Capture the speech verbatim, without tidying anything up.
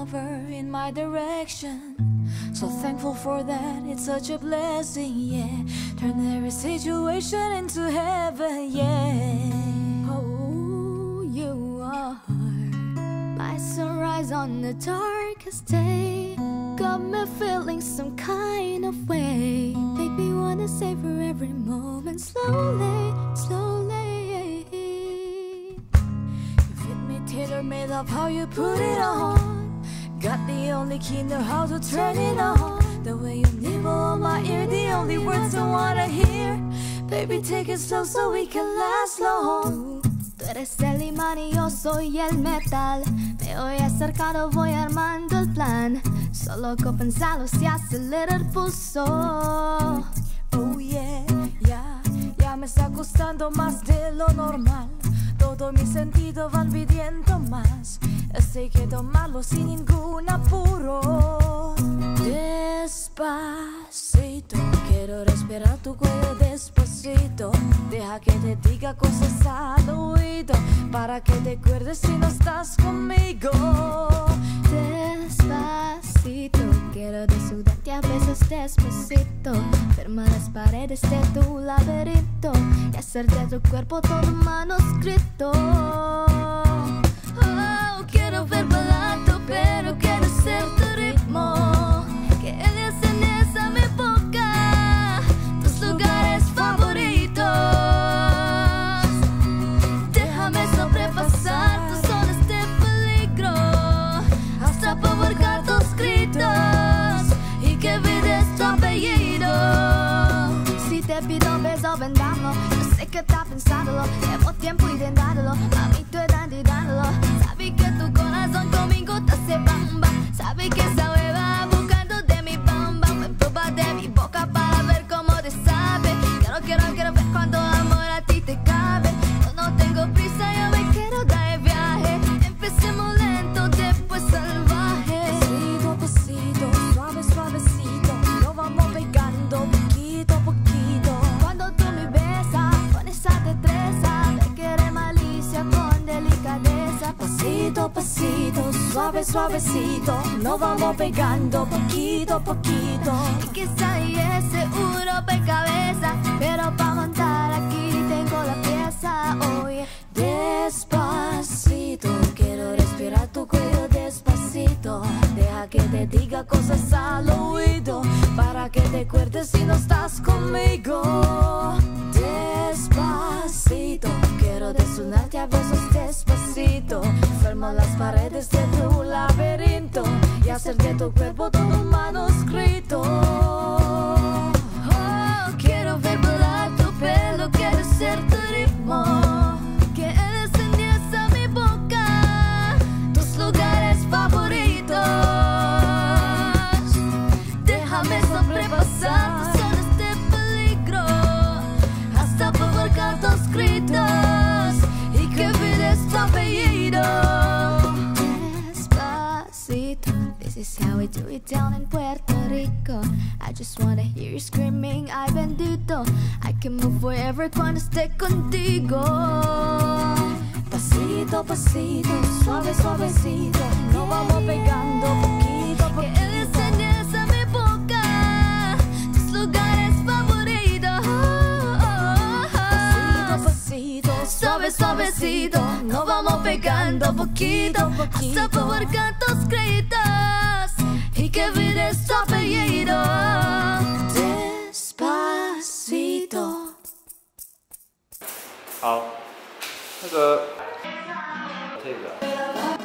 lover in my direction. So thankful for that, it's such a blessing, yeah. Turn every situation into heaven, yeah. Oh, you are my sunrise on the darkest day. Got me feeling some kind of way. Make me wanna savor every moment slowly, slowly. You fit me, tailor-made, love how you put it on. Got the only key, know how to turn it on. The way you nibble on my ear, the only words I wanna hear. Baby, take it slow so we can last long. Tú eres el imán y yo soy el metal. Me voy acercando, voy armando el plan. Solo con pensarlo se acelera el pulso. Oh yeah, ya, ya me está gustando más de lo normal. Todos mis sentidos van pidiendo más, así que tomarlo sin ningún apuro. Despacito, quiero respirar tu cuello despacito. Deja que te diga cosas al oído, para que te acuerdes si no estás conmigo. Despacito, quiero desnudarte a veces despacito, firmar las paredes de tu laberinto y hacer de tu cuerpo todo manuscrito. Oh, quiero ver bailando, pero quiero ser tu ritmo, que eres en esa mi boca, tus lugares favoritos. Déjame sobrepasar tus zonas de peligro, hasta provocar tus gritos y que olvides tu apellido. Si te pido un beso, vendámoslo. Yo sé que está pensándolo, llevo tiempo intentándolo. Mami, tú estás tirándolo. Sabes que tu corazón conmigo te hace bamba. Sabes que esa hueva buscando de mi bamba. Me prueba de mi boca para ver cómo te sabe. Quiero, quiero, quiero ver cuando amor a ti te cabe. Yo no tengo prisa, yo me quiero dar el viaje. Empecemos lento, después salvaje. Pasito, pasito, suave, suavecito. Lo vamos pegando poquito a poquito. Cuando tú me besas con esa destreza, me quieres malicia con delicadeza. Pasito, pasito, suave, suavecito. Nos vamos pegando poquito a poquito. Y quizá y ese un rompecabezas, pero para montar aquí tengo la pieza, oye. Despacito, quiero respirar tu cuello despacito. Deja que te diga cosas al oído, para que te acuerdes si no estás conmigo. Despacito, quiero desnudarte a besos despacito. Firmo las paredes de tu laberinto y hacer de tu cuerpo todo un manuscrito. Oh, quiero ver volar tu pelo, quiero ser tu ritmo. This is how we do it down in Puerto Rico. I just wanna hear you screaming, ay bendito. I can move wherever cuando esté contigo. Pasito, pasito, suave, suavecito. Nos vamos pegando poquito a poquito. Que él enseñes a mi boca tus lugares favoritos. Pasito, pasito, suave, suavecito. Nos vamos pegando poquito a poquito. Hasta provocar tus gritos y que olvides tu apellido. Despacito。好，那个，这个。